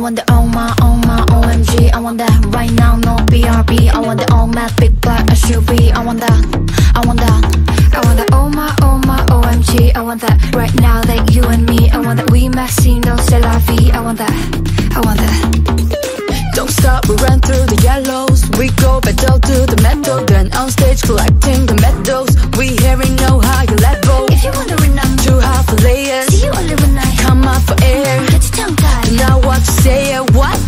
want it on my OMG. I want that right now, no BRB. I want it all matte, big black SUV. I want that, I want that, I want that on my OMG. I want that right now, that you and me. I want that we Maxino, c'est la vie. I want that, I want that. Don't stop, we run through the yellows. We go pedal to the metal, then on stage collecting the medals. We hearing no higher level. If you wondering, I'm too hard for layers. See you only when I come out for air. Get your tongue tied. Do not want to say a what?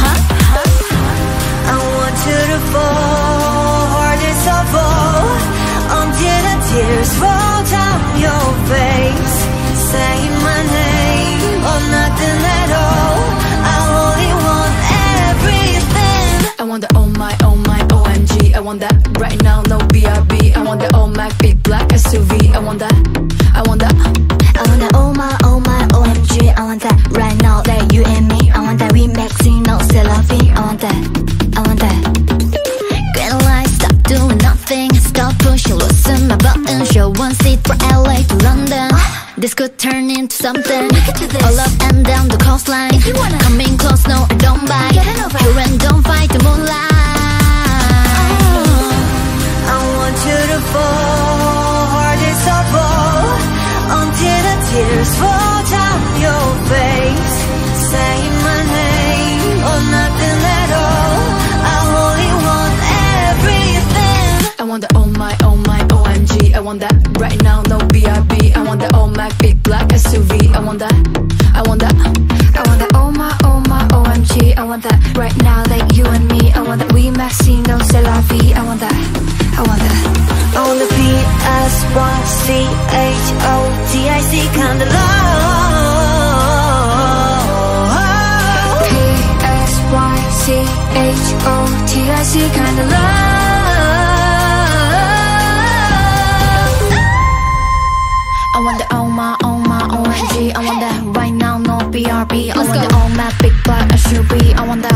Huh? I want you to fall hardest of all, until the tears fall down your face. Saying my name or nothing at all. I only want everything. I want the oh my OMG. I want that right now, no BRB. I want the all Mac, big black SUV. I want that, I want that. I want that oh my OMG. I want that right now, that you and me. I want that we Maxino, c'est la vie. I want that, I want that. Green light, stop doing nothing. Stop pushing, loosen my button. Show one seat for LA to London. This could turn into something. We could do this. All up and down the coastline. If you wanna come in close, no, I don't bite. Get it over. You and don't fight the moonlight. Fall hardest of all, until the tears fall down your face. Saying my name or nothing at all. I only want everything. I want the oh my OMG. I want that right now, no BRB. I want the all Mac, big black SUV. I want that, I want that. I want the oh my OMG. I want that right now, that you and me. I want that we Maxino, c'est la vie. I want that, I want that. On the P-S-Y-C-H-O-T-I-C kind of love. P-S-Y-C-H-O-T-I-C kind of love. I want the oh my OMG. I want that right now, no BRB. I want the all matte, big black SUV. I want that.